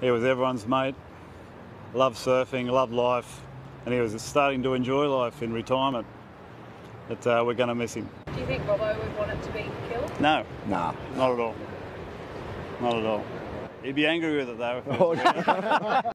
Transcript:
He was everyone's mate, loved surfing, loved life, and he was starting to enjoy life in retirement. But we're going to miss him. Do you think Robbo would want it to be killed? No. Nah. Not at all. Not at all. He'd be angry with it though.